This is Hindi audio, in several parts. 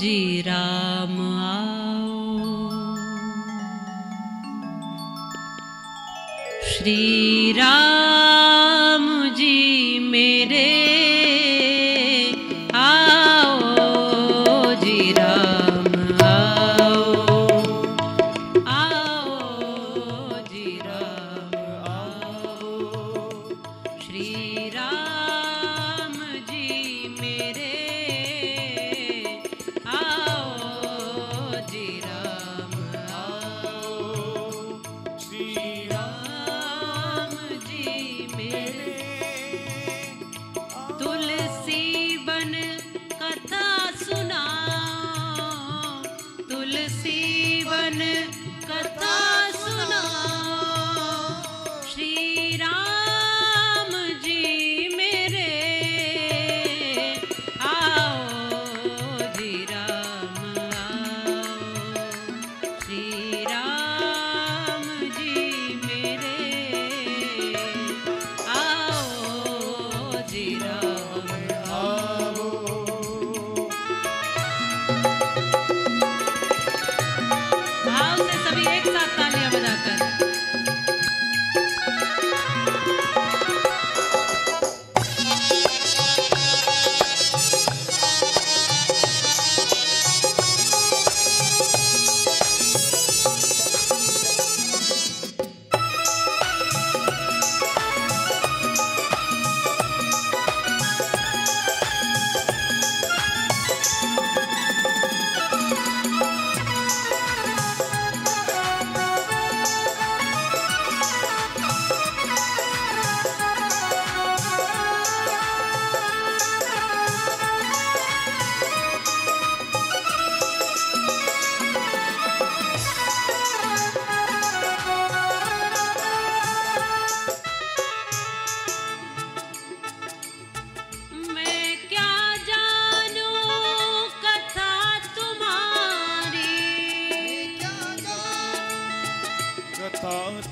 जी राम आओ। श्री राम जी मेरे आओ जी राम आओ, आओ जी राम आओ। श्री राम जी मेरे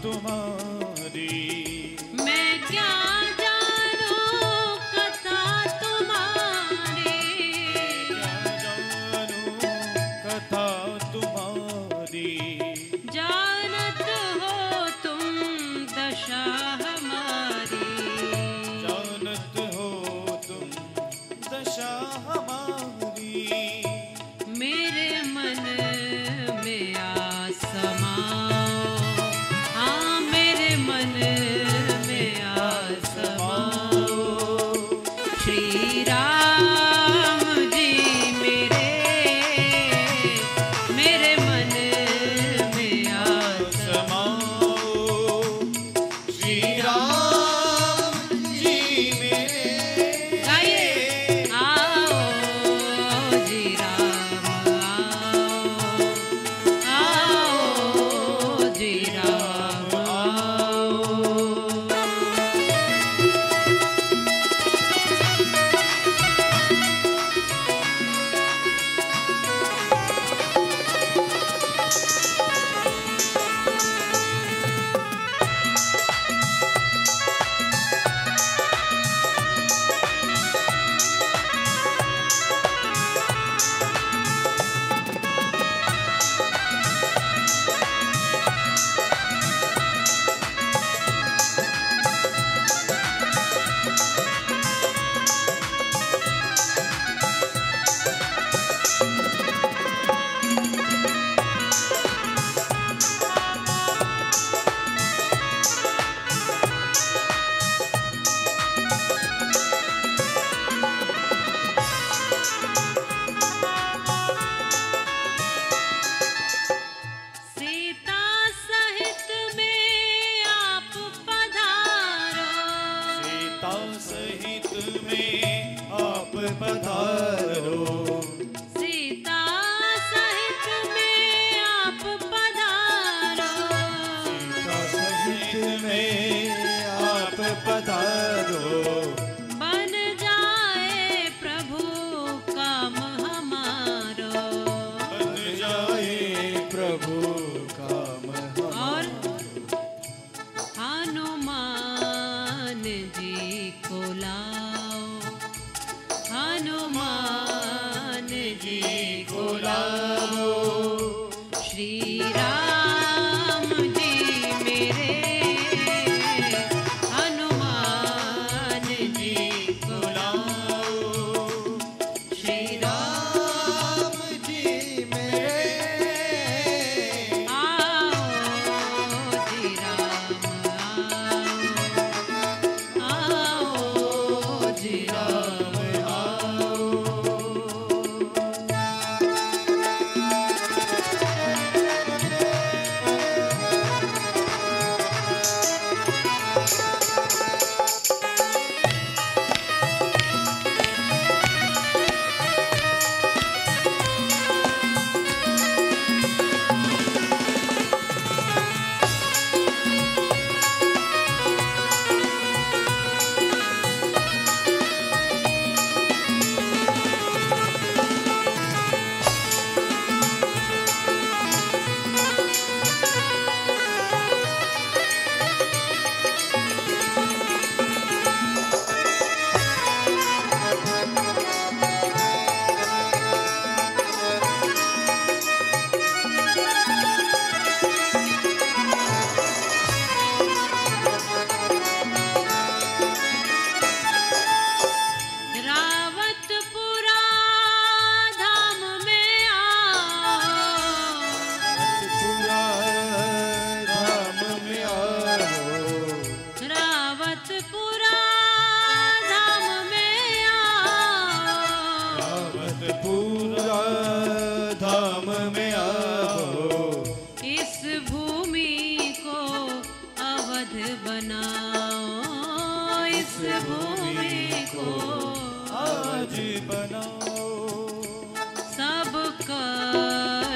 तुम्हारी, मैं क्या जानूं कथा तुम्हारी, क्या जानूं कथा तुम्हारी। जानत हो तुम दशा हमारी, जानत हो तुम दशा हमारी। मेरे मन में आसमां, सहित में आप पधारो, सीता सहित में आप पधारो, सीता सहित में आप पधारो। बन जाए प्रभु काम हमारो, बन जाए प्रभु काम हमारो। हनुमान जी को लाओ, हनुमान जी को लाओ, श्री राम जी मेरे हनुमान जी को लाओ, श्री राम जी मेरे आओ जी राम आओ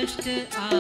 जी राम।